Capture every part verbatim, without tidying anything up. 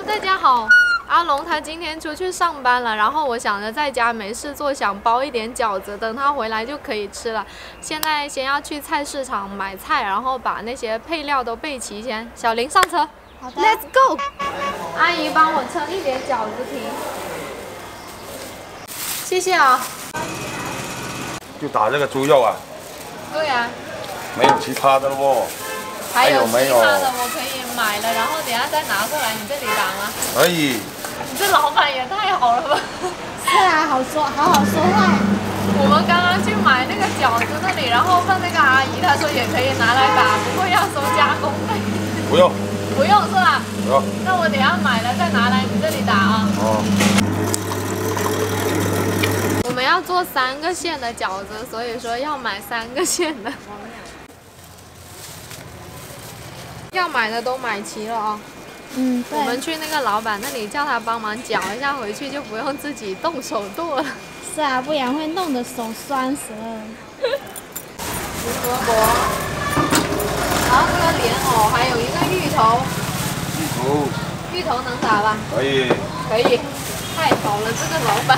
Hello， 大家好。阿龙他今天出去上班了，然后我想着在家没事做，想包一点饺子，等他回来就可以吃了。现在先要去菜市场买菜，然后把那些配料都备齐先。小林上车，好的 ，Let's go。阿姨帮我称一点饺子皮，谢谢啊。就打这个猪肉啊。对呀、啊。没有其他的喽。 还有没有？其他的我可以买了，然后等下再拿过来你这里打吗？可以。你这老板也太好了吧！是啊，好说，好好说话。我们刚刚去买那个饺子那里，然后问那个阿姨，她说也可以拿来打，不过要收加工费。不用。不用是吧？不用。那我等下买了再拿来你这里打啊。哦。 我们要做三个馅的饺子，所以说要买三个馅的。 要买的都买齐了哦。嗯，我们去那个老板那里叫他帮忙搅一下，回去就不用自己动手剁了。是啊，不然会弄得手酸死了。胡萝卜，然后这个莲藕，还有一个芋头。芋头。芋头能打吧？可以。可以。太好了，这个老板。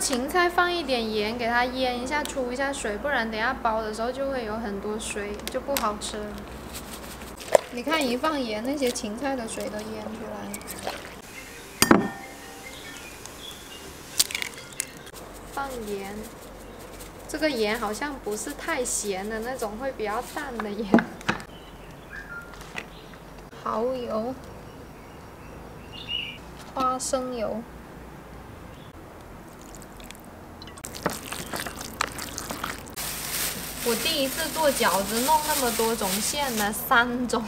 芹菜放一点盐，给它腌一下，出一下水，不然等下包的时候就会有很多水，就不好吃了。你看一放盐，那些芹菜的水都腌出来了。放盐，这个盐好像不是太咸的那种，会比较淡的盐。蚝油，花生油。 我第一次做饺子，弄那么多种馅呢，三种。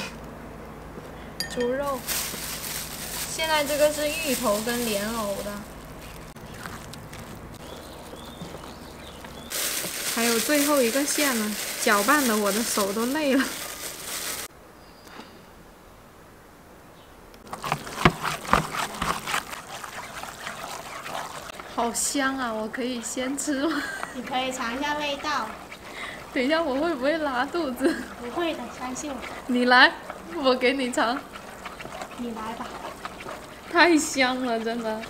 猪肉，现在这个是芋头跟莲藕的，还有最后一个馅呢，搅拌的我的手都累了。好香啊！我可以先吃吗？你可以尝一下味道。 等一下，我会不会拉肚子？不会的，相信我。你来，我给你尝。你来吧。太香了，真的。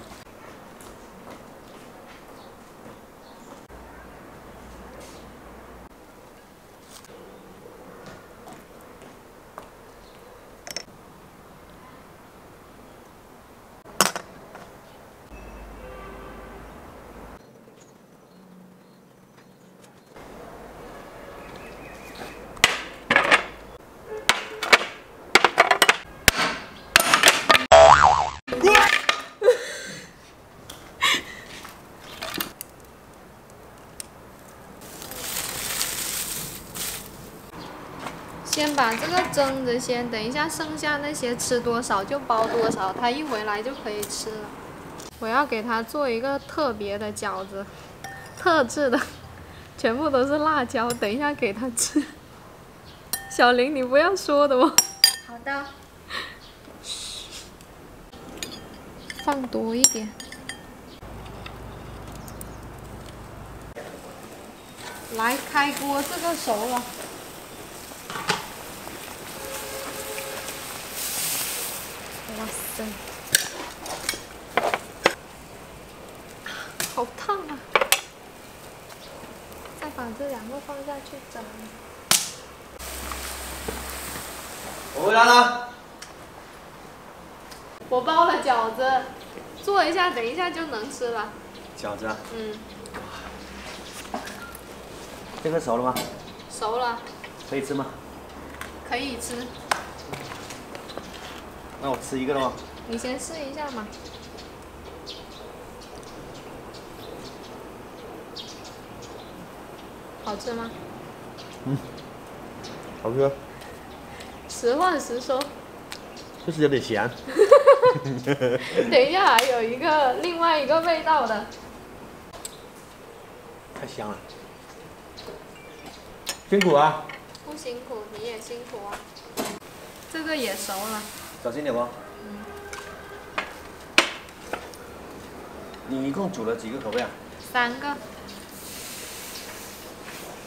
先把这个蒸着先，等一下剩下那些吃多少就包多少，他一回来就可以吃了。我要给他做一个特别的饺子，特制的，全部都是辣椒。等一下给他吃。小林，你不要说的哦。好的。放多一点。来，开锅，这个熟了。 哇塞，好烫啊！再把这两个放下去蒸。我回来了。我包了饺子，做一下，等一下就能吃了。饺子啊？嗯。这个熟了吗？熟了。可以吃吗？可以吃。 那我吃一个喽。你先试一下嘛。好吃吗？嗯，好吃。实话实说。就是有点咸。等一下，还有一个另外一个味道的。太香了。辛苦啊。不辛苦，你也辛苦啊。这个也熟了。 小心点吧。嗯。你一共煮了几个口味啊？三个。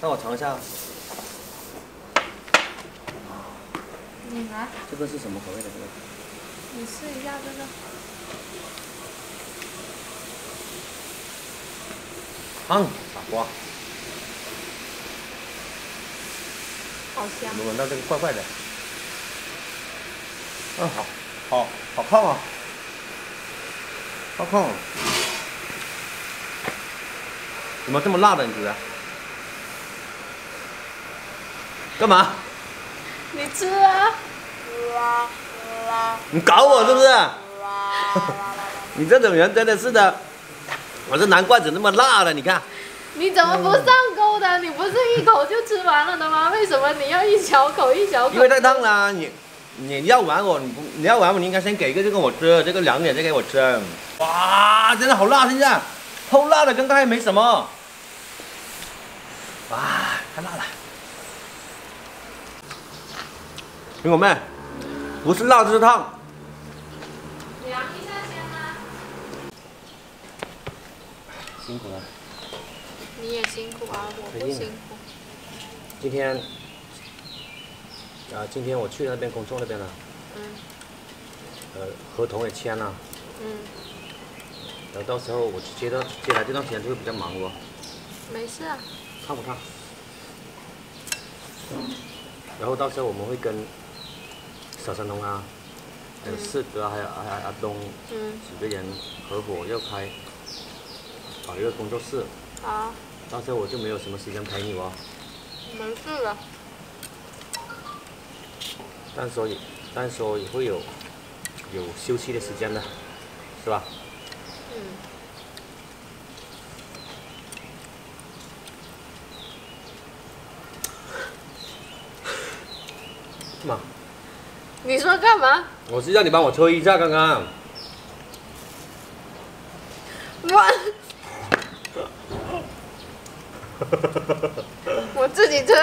让我尝一下。你拿。这个是什么口味的？这个？你试一下这个。嗯，傻瓜。好香。我闻到这个怪怪的。嗯，好，好，好烫啊！好烫、啊。怎么这么辣的？你觉得？ 干嘛？你吃啊！你搞我是不是？你这种人真的是的，我这南瓜子那么辣了，你看。你怎么不上钩的？你不是一口就吃完了的吗？为什么你要一小口一小口？因为太烫了，你你要玩我，你不你要玩我，你应该先给一个就跟我吃，这个凉点再给我吃。哇，真的好辣！现在，齁辣的，跟刚才没什么。哇，太辣了。 苹果妹，不是辣就是烫。凉一下先吗？辛苦了。你也辛苦啊，我不辛苦。今天，啊，今天我去那边工作那边了。嗯。呃，合同也签了。嗯。然后到时候我接到接下来这段时间就会比较忙哦。没事啊。烫不烫？嗯、然后到时候我们会跟。 小山东啊，还有四哥，还有阿阿阿东，嗯，几个人合伙要开搞一个工作室。啊。到时候我就没有什么时间陪你哦。没事了。但说也，但说也会有有休息的时间的，是吧？嗯。妈。 你说干嘛？我是让你帮我吹一下，刚刚。我。我自己吹。